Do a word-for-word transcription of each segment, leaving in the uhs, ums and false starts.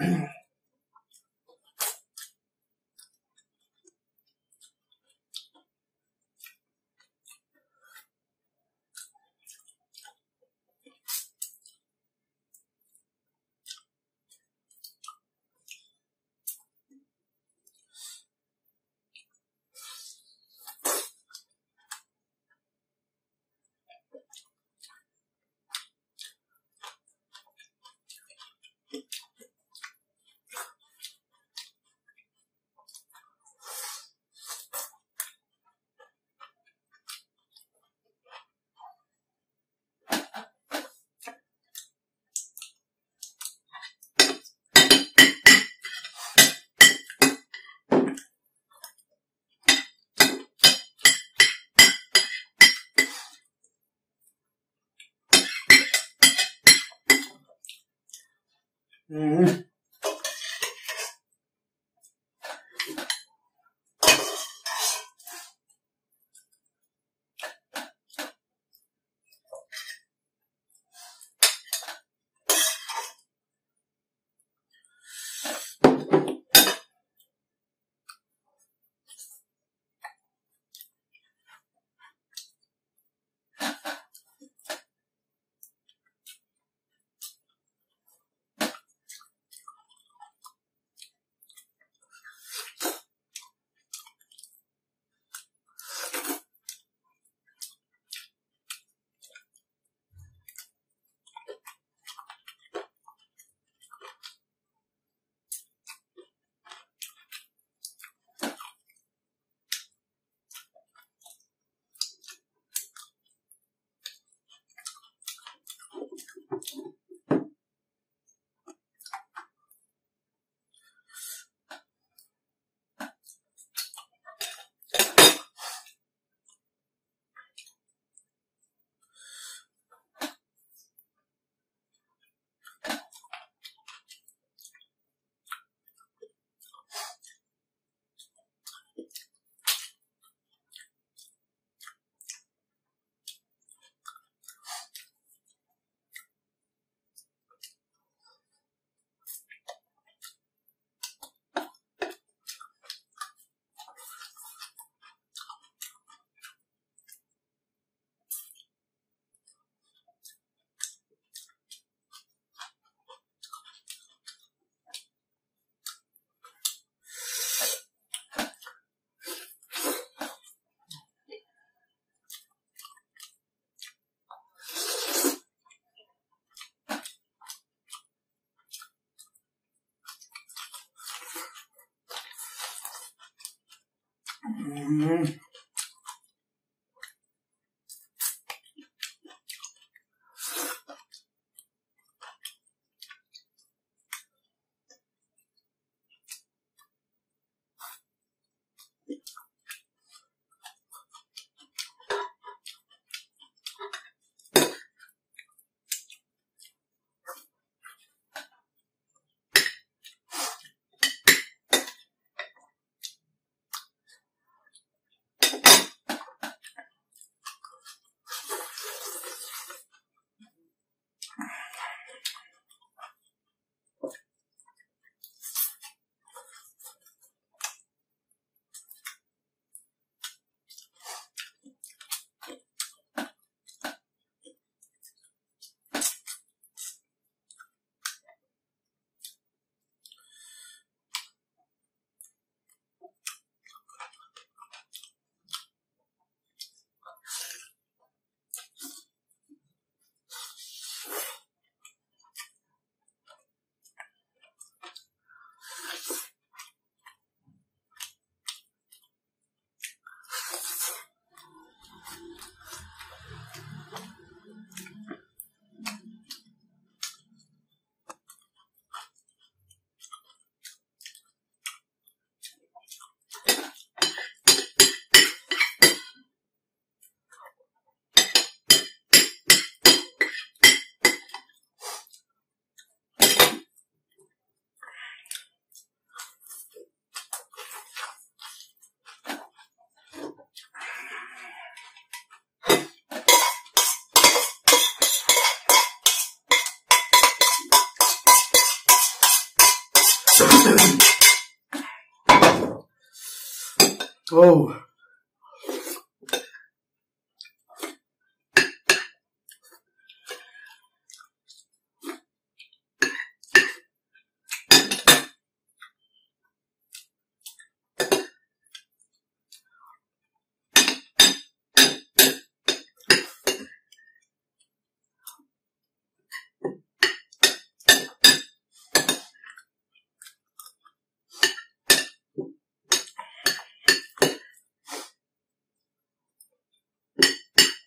Mm-hmm. Mm-hmm. Oh.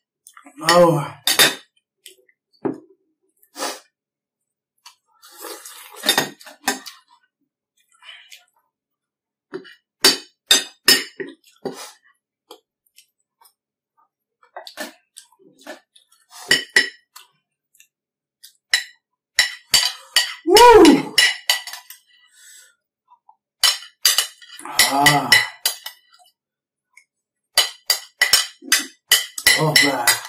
Oh. Woo! Ah. Oh, God.